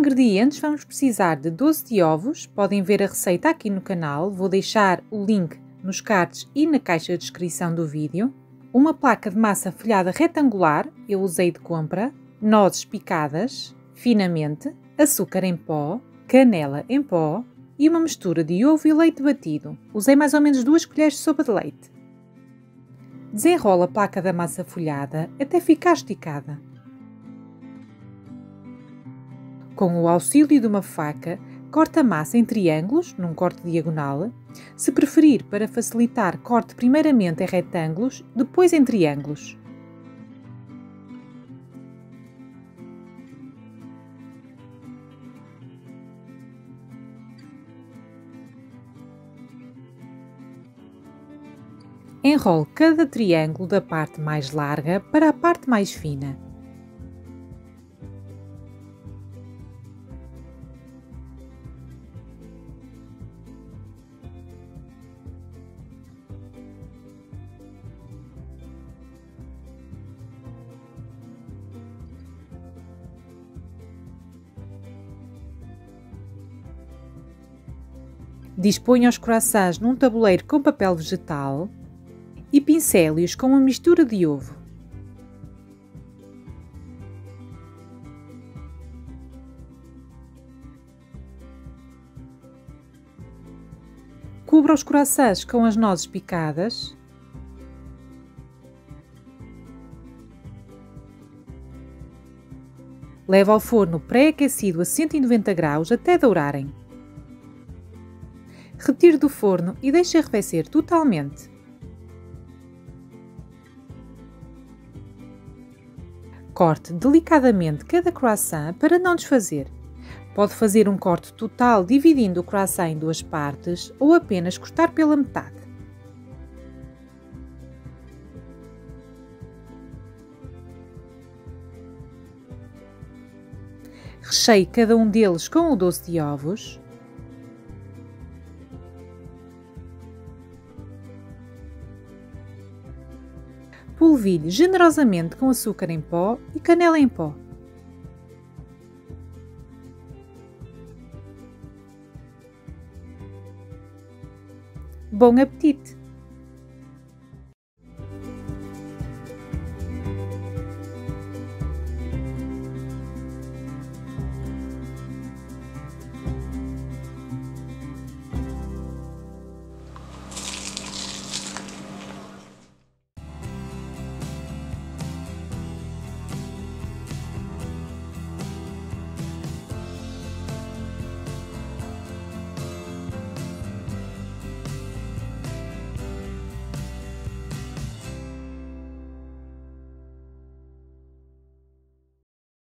ingredientes vamos precisar de 12 de ovos, podem ver a receita aqui no canal, vou deixar o link nos cards e na caixa de descrição do vídeo, uma placa de massa folhada retangular, eu usei de compra, nozes picadas, finamente, açúcar em pó, canela em pó e uma mistura de ovo e leite batido, usei mais ou menos 2 colheres de sopa de leite. Desenrola a placa da massa folhada até ficar esticada. Com o auxílio de uma faca, corta a massa em triângulos, num corte diagonal. Se preferir, para facilitar, corte primeiramente em retângulos, depois em triângulos. Enrole cada triângulo da parte mais larga para a parte mais fina. Disponha os croissants num tabuleiro com papel vegetal e pincele-os com uma mistura de ovo. Cubra os croissants com as nozes picadas . Leve ao forno pré-aquecido a 190 graus até dourarem. Retire do forno e deixe arrefecer totalmente. Corte delicadamente cada croissant para não desfazer. Pode fazer um corte total dividindo o croissant em duas partes ou apenas cortar pela metade. Recheie cada um deles com o doce de ovos. Polvilhe generosamente com açúcar em pó e canela em pó. Bom apetite!